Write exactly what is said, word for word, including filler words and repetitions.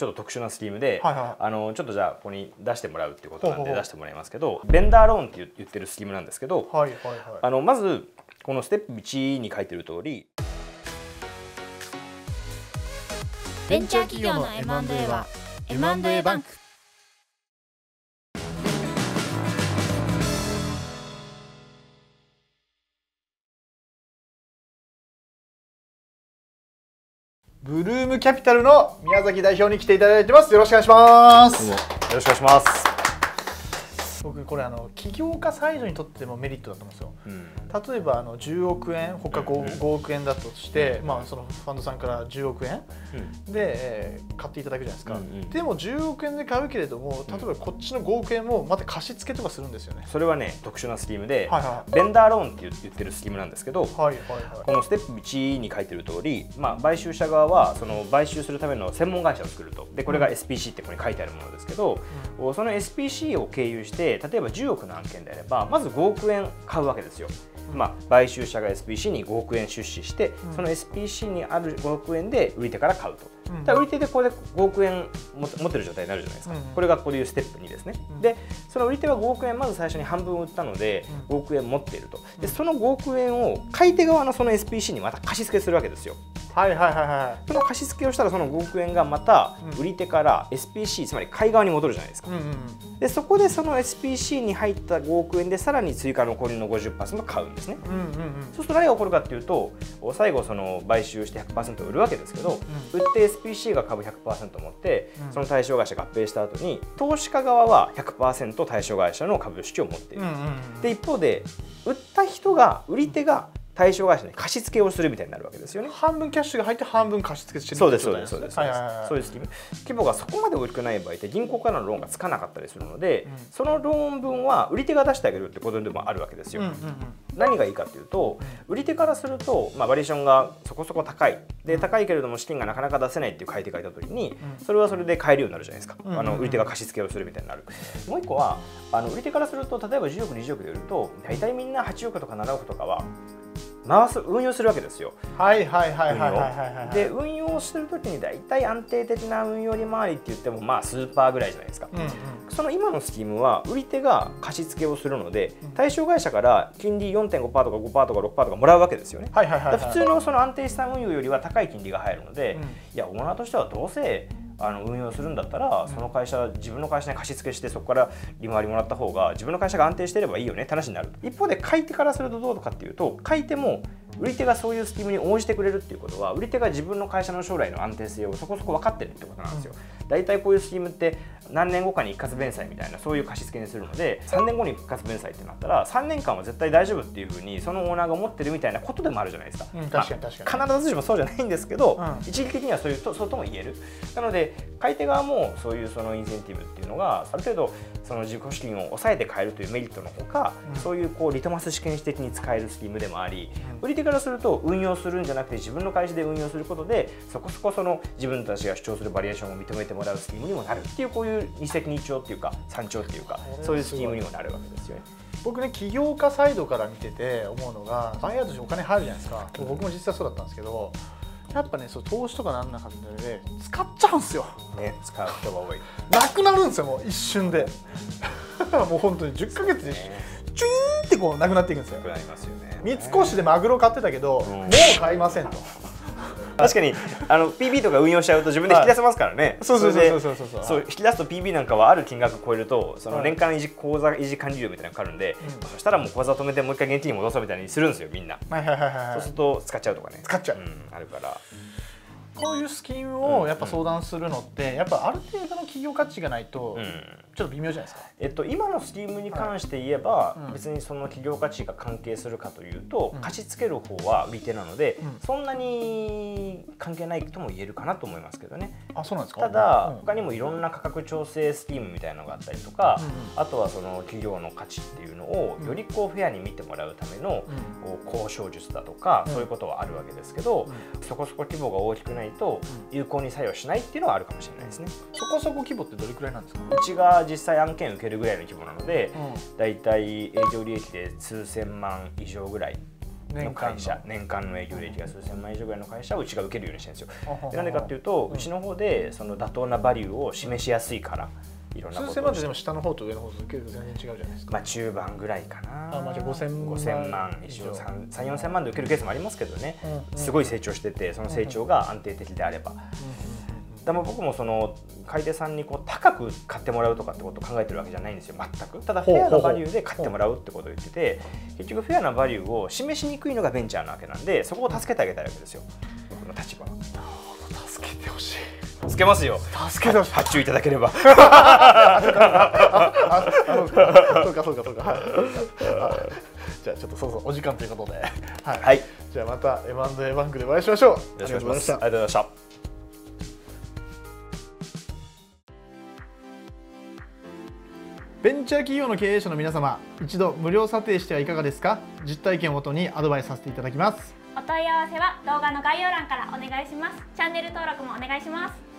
ちょっと特殊なスキームで、はいはい、あのちょっとじゃあここに出してもらうっていうことなんで出してもらいますけど、ベンダーローンって言ってるスキームなんですけど、はいはいはい、あのまずこのステップいちに書いてる通り、ベンチャー企業の エムアンドエー は エムアンドエー バンク。ブルームキャピタルの宮崎代表に来ていただいてます。よろしくお願いします。よろしくお願いします。僕これあの起業家サイドにとってもメリットだと思うんですよ。うん、例えばあのじゅうおくえん、他 5, ごおく円だとして、うん、まあそのファンドさんからじゅうおくえんで、うん、買っていただくじゃないですか。うんうん、でもじゅうおくえんで買うけれども、例えばこっちのごおくえんもまた貸し付けとかするんですよね。それはね、特殊なスキームで、はいはい、ベンダーローンって言ってるスキームなんですけど、このステップいちに書いてる通り、まあ買収者側はその買収するための専門会社を作ると、でこれが エスピーシー ってここに書いてあるものですけど、うん、その エスピーシー を経由して例えばじゅうおくの案件であれば、まずごおくえん買うわけですよ。まあ、買収者が エスピーシー にごおくえん出資して、うん、その エスピーシー にあるごおくえんで売り手から買うと、うん、だから売り手でこれでごおくえん持ってる状態になるじゃないですか、うん、これがここでいうステップにですね、うん、でその売り手はごおくえんまず最初に半分売ったので、うん、ごおくえん持っていると。でそのごおくえんを買い手側のその エスピーシー にまた貸し付けするわけですよ。はいはいはいはい。その貸し付けをしたらそのごおくえんがまた売り手から エスピーシー、うん、つまり買い側に戻るじゃないですか。でそこでその エスピーシー に入ったごおくえんでさらに追加残りの ごじゅっパーセント 買うんですね。そうすると何が起こるかっていうと、最後その買収して ひゃくパーセント 売るわけですけど、うん、売って エスピーシー が株 ひゃくパーセント 持って、うん、その対象会社合併した後に投資家側は ひゃくパーセント 対象会社の株式を持っている。で一方で売った人が売り手が対象会社に貸し付けをするみたいになるわけですよね。半分キャッシュが入って半分貸し付けしてる。そうですそうですそうです。そういうスキーム。規模がそこまで大きくない場合って銀行からのローンがつかなかったりするので、うん、そのローン分は売り手が出してあげるってことでもあるわけですよ。何がいいかっていうと、売り手からすると、まあ、バリエーションがそこそこ高いで、高いけれども資金がなかなか出せないっていう買い手がいた時に、それはそれで買えるようになるじゃないですか。あの売り手が貸し付けをするみたいになる。もう一個はあの売り手からすると、例えばじゅうおくにじゅうおくで売ると大体みんなはちおくとかななおくとかは回す運用するわけですよ。はいはいはいはいはい。で運用する時に大体安定的な運用利回りって言ってもまあ数パーぐらいじゃないですか。うんうん、その今のスキームは売り手が貸し付けをするので、対象会社から金利 よんてんごパーセント とか ごパーセント とか ろくパーセント とかもらうわけですよね。普通のその安定資産運用よりは高い金利が入るので、うん、いやオーナーとしてはどうせあの運用するんだったら、その会社自分の会社に貸し付けしてそこから利回りもらった方が自分の会社が安定していればいいよねって話になる。一方で買い手からするとどうかっていうと、買い手も売り手がそういうスキームに応じてくれるっていうことは、売り手が自分の会社の将来の安定性をそこそこ分かってるってことなんですよ。だいたいこういうスキームって何年後かに一括弁済みたいな、そういう貸し付けにするので、さんねんごに一括弁済ってなったらさんねんかんは絶対大丈夫っていうふうにそのオーナーが思ってるみたいなことでもあるじゃないですか。うん、確かに確かに。必ずしもそうじゃないんですけど、うん、一時的にはそういうとそうとも言える。なので買い手側もそういうそのインセンティブっていうのがある程度その自己資金を抑えて買えるというメリットのほか、うん、そういうこうリトマス試験紙的に使えるスキームでもあり、うん、売り手からすると運用するんじゃなくて自分の会社で運用することでそこそこその自分たちが主張するバリエーションを認めてもらうスキームにもなるっていう、こういう二石二鳥っていうか三鳥っていうか、そういうスキームにもなるわけですよね。僕ね、起業家サイドから見てて思うのが、バイヤーとしてお金入るじゃないですか。僕も実際そうだったんですけど、やっぱね、そう投資とかなんなかったので使っちゃうんですよ。ね、使う人が多い。なくなるんですよ、もう一瞬で。もう本当にじゅっかげつでチューンってこうなくなっていくんですよ。なくなりますよね。三越でマグロ買ってたけど、うん、もう買いませんと。確かにあの ピービー とか運用しちゃうと自分で引き出せますからね。そうそうそうそうそうそう。引き出すと ピービー なんかはある金額超えるとその年間維持口座維持管理料みたいなのかかるんで、うん、そしたらもう口座止めてもう一回現金に戻そうみたいにするんですよ、みんな。そうすると使っちゃうとかね。使っちゃう。うん、あるから。こういうスキームをやっぱ相談するのってやっぱある程度の企業価値がないとちょっと微妙じゃないですか。えっと今のスキームに関して言えば、別にその企業価値が関係するかというと、貸し付ける方は売り手なのでそんなに関係ないとも言えるかなと思いますけどね。あ、そうなんですか。ただ他にもいろんな価格調整スキームみたいなのがあったりとか、あとはその企業の価値っていうのをよりこうフェアに見てもらうための交渉術だとか、そういうことはあるわけですけど、そこそこ規模が大きくないと有効に作用しないっていうのはあるかもしれないですね。そこそこ規模ってどれくらいなんですか？うちが実際案件受けるぐらいの規模なので、だいたい営業利益で数千万以上ぐらいの会社、年間の営業利益が数千万以上ぐらいの会社をうちが受けるようにしてるんですよ。でなんでかっていうと、うちの方でその妥当なバリューを示しやすいから。数千万ってでも下の方と上の方と受けると全然違うじゃないですか。まあ中盤ぐらいかな。あまあじゃあごせんまん以上、さん、よんせんまんで受けるケースもありますけどね。すごい成長してて、その成長が安定的であれば。でも僕もその買い手さんにこう高く買ってもらうとかってことを考えてるわけじゃないんですよ、全く。ただフェアなバリューで買ってもらうってことを言ってて、結局フェアなバリューを示しにくいのがベンチャーなわけなんで、そこを助けてあげたいわけですよ、僕の立場は。助けてほしい。つけますよ。助けて発注いただければ。そうかそうかそうか。はい。じゃあちょっとそうそうお時間ということで。はい。はい、じゃあまたエムアンドエーバンクでお会いしましょう。よろしくお願いします。ありがとうございました。ベンチャー企業の経営者の皆様、一度無料査定してはいかがですか。実体験をもとにアドバイスさせていただきます。お問い合わせは動画の概要欄からお願いします。チャンネル登録もお願いします。